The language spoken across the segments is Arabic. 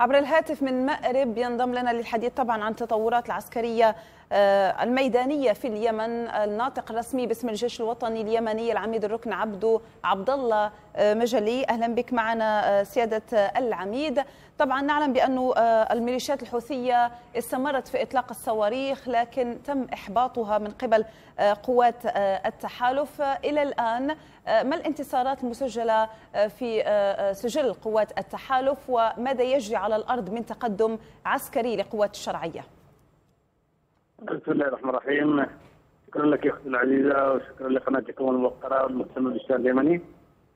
عبر الهاتف من مأرب ينضم لنا للحديث طبعا عن التطورات العسكرية الميدانية في اليمن الناطق الرسمي باسم الجيش الوطني اليمني العميد الركن عبدو عبدالله مجلي. أهلا بك معنا سيادة العميد. طبعا نعلم بأن الميليشيات الحوثية استمرت في إطلاق الصواريخ لكن تم إحباطها من قبل قوات التحالف إلى الآن. ما الانتصارات المسجلة في سجل قوات التحالف وماذا يجري على الأرض من تقدم عسكري لقوات الشرعية؟ بسم الله الرحمن الرحيم. شكرا لك يا اختي العزيزه وشكرا لقناتكم الموقره والمستمد للشان اليمني.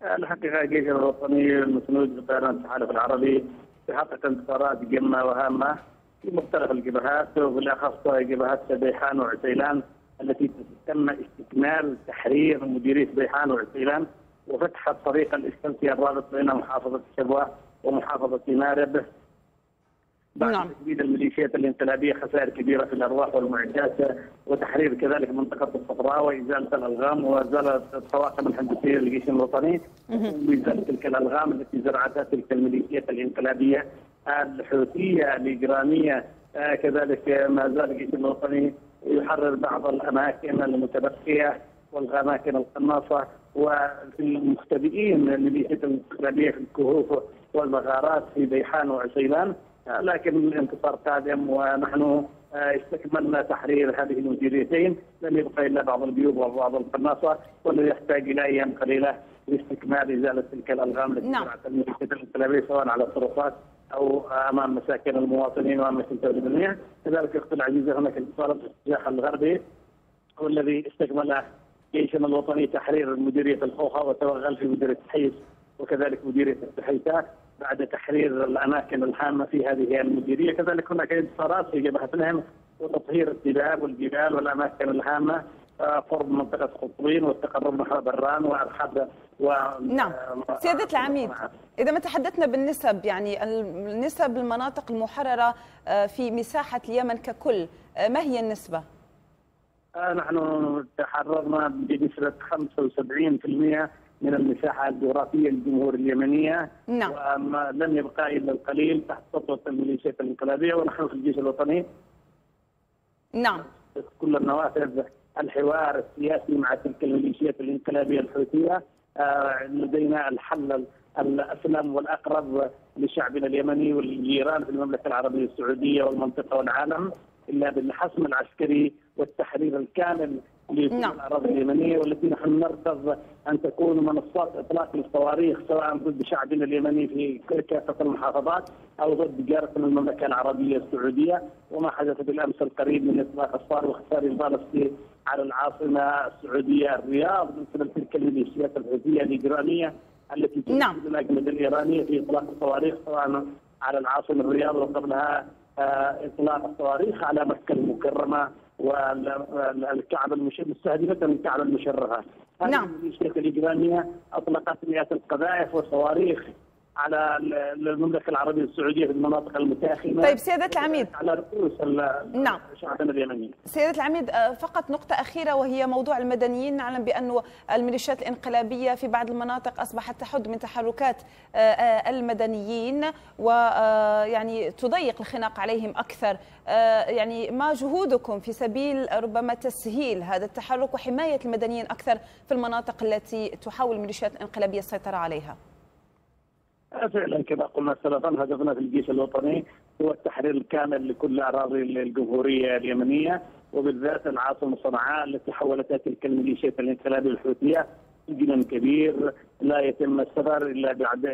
الحقيقه الجيش الوطني المسنود بطيران التحالف العربي تحقق انتصارات جمه وهامه في مختلف الجبهات وبالاخص جبهات بيحان وعسيلان التي تم استكمال تحرير مديريه بيحان وعسيلان وفتح طريق الاستنسي الرابط بين محافظه شبوه ومحافظه مأرب. بعد تجديد الميليشيات الانقلابيه خسائر كبيره في الارواح والمعدات وتحرير كذلك منطقه الصفراء وازاله الالغام وازاله الطواقم الهندسيه للجيش الوطني وازاله تلك الالغام التي زرعتها تلك الميليشيات الانقلابيه الحوثيه الاجراميه. كذلك ما زال الجيش الوطني يحرر بعض الاماكن المتبقيه والاماكن القناصه وفي المختبئين الميليشيات الانقلابيه في الكهوف والمغارات في بيحان وعسيلان. لكن الانتصار قادم ونحن استكملنا تحرير هذه المديريتين. لم يبقى الا بعض البيوت وبعض القناصه والذي يحتاج الى ايام قليله لاستكمال ازاله تلك الالغام التي زرعت الميليشيات الانقلابيه سواء على الطرقات او امام مساكن المواطنين واماكن توليد المياه. كذلك اختي العزيزه هناك انتصار في الاتجاه الغربي والذي استكمل جيشنا الوطني تحرير مديريه الخوخه وتوغل في مديريه حيس وكذلك مديريه التحيته بعد تحرير الاماكن الهامه في هذه المديريه. كذلك هناك انتصارات في جبهه نهم وتطهير التراب والجبال والاماكن الهامه قرب منطقه قطبين والتقرب نحو بران وارحب نعم. سيادة العميد، إذا ما تحدثنا بالنسب، يعني النسب المناطق المحررة في مساحة اليمن ككل، ما هي النسبة؟ نحن تحررنا بنسبة 75% من المساحة الجغرافية للجمهورية اليمنية. نعم. ولم يبقى إلا القليل تحت سطوة الميليشيات الانقلابية ونحن في الجيش الوطني. نعم. كل النوافذ الحوار السياسي مع تلك الميليشيات الانقلابية الحوثية. لدينا الحل الأسلم والأقرب لشعبنا اليمني والجيران في المملكة العربية السعودية والمنطقة والعالم إلا بالحسم العسكري والتحرير الكامل للأراضي اليمنية والتي نحن نرفض أن تكون منصات إطلاق الصواريخ سواء ضد شعبنا اليمني في كافة المحافظات أو ضد جارة المملكة العربية السعودية. وما حدث بالأمس القريب من إطلاق الصاروخ ساري البالستي على العاصمة السعودية الرياض مثل تلك الميليشيات الحوثية الإجرامية التي تنفذ الأجندة الإيرانية في إطلاق الصواريخ سواء على العاصمة الرياض وقبلها إطلاق الصواريخ على مكة المكرمة والكعبة المستهدفة من الكعبة المشرفة. نعم. الميليشيات الإجرامية أطلقت مئات القذائف والصواريخ على المملكة العربية السعودية في المناطق المتاخمة. طيب سيادة العميد، على رؤوس شعبنا اليمني. سيادة العميد، فقط نقطة أخيرة وهي موضوع المدنيين. نعلم بأن الميليشيات الانقلابية في بعض المناطق أصبحت تحد من تحركات المدنيين ويعني تضيق الخناق عليهم أكثر. يعني ما جهودكم في سبيل ربما تسهيل هذا التحرك وحماية المدنيين أكثر في المناطق التي تحاول الميليشيات الانقلابية السيطرة عليها؟ فعلا كما قلنا سلفا هدفنا في الجيش الوطني هو التحرير الكامل لكل اراضي الجمهوريه اليمنيه وبالذات العاصمه صنعاء التي حولتها تلك الميليشيات الانقلابيه الحوثيه سجنا كبير لا يتم السفر الا بعد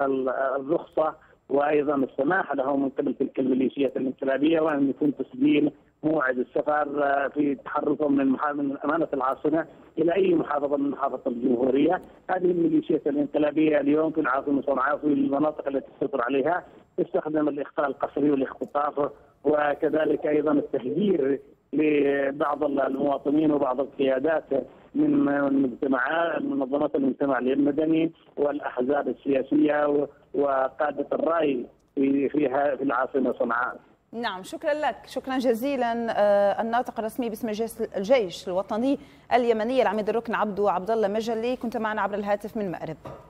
الرخصه وايضا السماح له من قبل تلك الميليشيات الانقلابيه وان يكون تسجيل موعد السفر في تحركهم من امانه العاصمه الى اي محافظه من محافظ الجمهوريه. هذه الميليشيات الانقلابيه اليوم في العاصمه صنعاء في المناطق التي تسيطر عليها تستخدم الاخفاء القسري والاختطاف وكذلك ايضا التهجير لبعض المواطنين وبعض القيادات من مجتمعات منظمات المجتمع المدني والاحزاب السياسيه وقاده الراي فيها في العاصمه صنعاء. نعم، شكرا لك، شكرا جزيلا. الناطق الرسمي باسم الجيش الوطني اليمني العميد الركن عبدو عبدالله مجلي كنت معنا عبر الهاتف من مأرب.